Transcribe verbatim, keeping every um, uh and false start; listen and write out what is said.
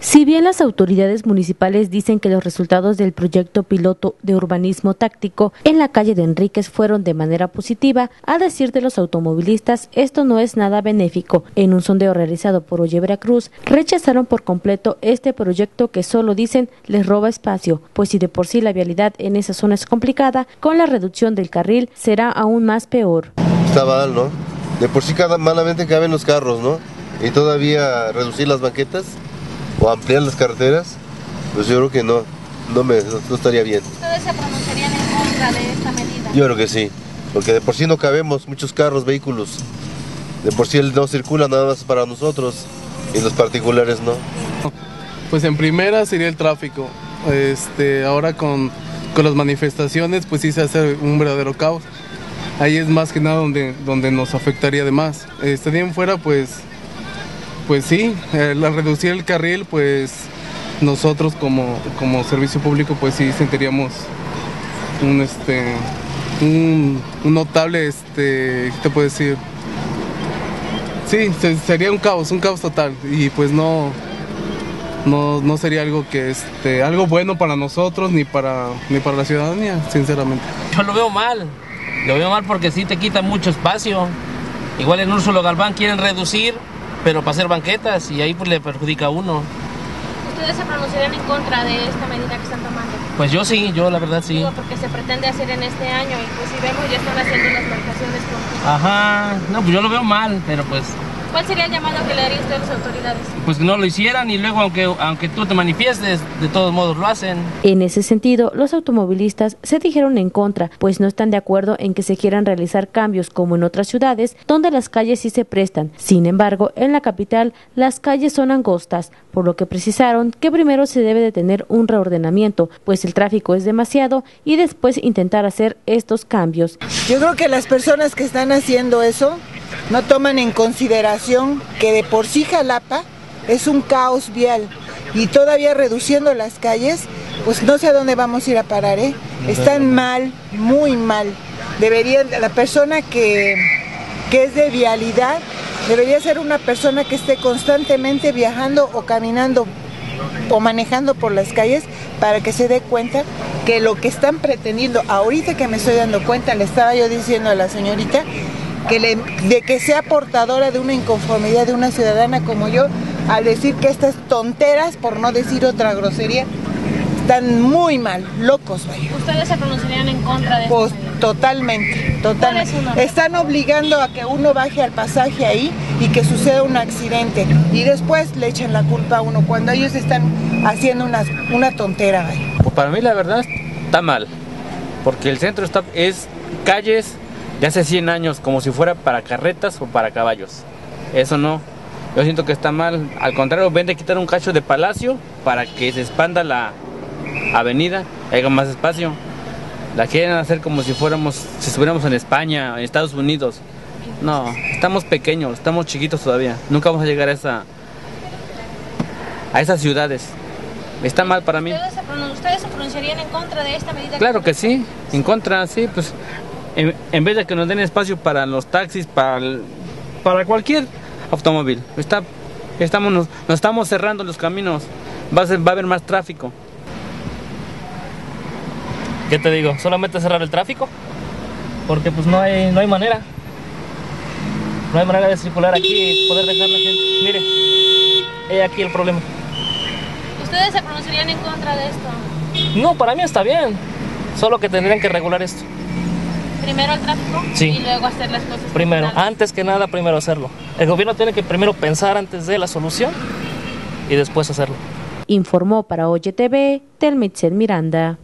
Si bien las autoridades municipales dicen que los resultados del proyecto piloto de urbanismo táctico en la calle de Enríquez fueron de manera positiva, a decir de los automovilistas, esto no es nada benéfico. En un sondeo realizado por Oye Veracruz, rechazaron por completo este proyecto que solo dicen les roba espacio, pues si de por sí la vialidad en esa zona es complicada, con la reducción del carril será aún más peor. Está mal, ¿no? De por sí cada, malamente caben los carros, ¿no? Y todavía reducir las banquetas o ampliar las carreteras, pues yo creo que no, no, me, no, no estaría bien. ¿Ustedes se pronunciarían en contra de esta medida? Yo creo que sí, porque de por sí no cabemos muchos carros, vehículos, de por sí no circula nada más para nosotros y los particulares no. Pues en primera sería el tráfico, este, ahora con, con las manifestaciones pues sí se hace un verdadero caos, ahí es más que nada donde, donde nos afectaría de más, estarían fuera pues... Pues sí, al reducir el carril, pues nosotros como, como servicio público, pues sí sentiríamos un, este, un, un notable, este, ¿qué te puedo decir? Sí, sería un caos, un caos total y pues no, no, no sería algo que, este, algo bueno para nosotros ni para, ni para la ciudadanía, sinceramente. Yo lo veo mal, lo veo mal porque sí te quita mucho espacio. Igual en Úrsula Galván quieren reducir, pero para hacer banquetas y ahí pues le perjudica a uno. ¿Ustedes se pronunciarían en contra de esta medida que están tomando? Pues yo sí, yo la verdad sí. Digo, porque se pretende hacer en este año y pues si vemos ya están haciendo las marcaciones con... Ajá, no, pues yo lo veo mal, pero pues... ¿Cuál sería el llamado que le daría usted a las autoridades? Pues que no lo hicieran y luego aunque, aunque tú te manifiestes, de todos modos lo hacen. En ese sentido, los automovilistas se dijeron en contra, pues no están de acuerdo en que se quieran realizar cambios como en otras ciudades donde las calles sí se prestan. Sin embargo, en la capital las calles son angostas, por lo que precisaron que primero se debe de tener un reordenamiento, pues el tráfico es demasiado y después intentar hacer estos cambios. Yo creo que las personas que están haciendo eso no toman en consideración que de por sí Xalapa es un caos vial y todavía reduciendo las calles, pues no sé a dónde vamos a ir a parar, ¿eh? Están mal, muy mal. Debería, la persona que, que es de vialidad debería ser una persona que esté constantemente viajando o caminando o manejando por las calles para que se dé cuenta que lo que están pretendiendo, ahorita que me estoy dando cuenta, le estaba yo diciendo a la señorita, Que le, de que sea portadora de una inconformidad de una ciudadana como yo, al decir que estas tonteras, por no decir otra grosería, están muy mal, locos, vaya. ¿Ustedes se pronunciarían en contra de esto? Pues totalmente, totalmente. Están obligando a que uno baje al pasaje ahí y que suceda un accidente y después le echan la culpa a uno cuando ellos están haciendo una, una tontera, vaya. Pues para mí la verdad está mal, porque el centro está, es calles de hace cien años, como si fuera para carretas o para caballos. Eso no, yo siento que está mal. Al contrario, vende quitar un cacho de palacio para que se expanda la avenida, haya más espacio. La quieren hacer como si fuéramos, si estuviéramos en España, en Estados Unidos. No, estamos pequeños, estamos chiquitos todavía. Nunca vamos a llegar a esa, a esas ciudades. Está mal para mí. ¿Ustedes se pronunciarían en contra de esta medida? Claro que sí, en contra, sí, pues... En, en vez de que nos den espacio para los taxis, para, el, para cualquier automóvil, está, estamos, nos, nos estamos cerrando los caminos, va a, ser, va a haber más tráfico. ¿Qué te digo? Solamente cerrar el tráfico, porque pues no hay, no hay manera, no hay manera de circular aquí y poder dejar la gente. Mire, he aquí el problema. ¿Ustedes se pronunciarían en contra de esto? No, para mí está bien, solo que tendrían que regular esto. Primero el tráfico, sí. Y luego hacer las cosas. Primero, personales. Antes que nada, primero hacerlo. El gobierno tiene que primero pensar antes de la solución y después hacerlo. Informó para Oye T V, Telmitsel Miranda.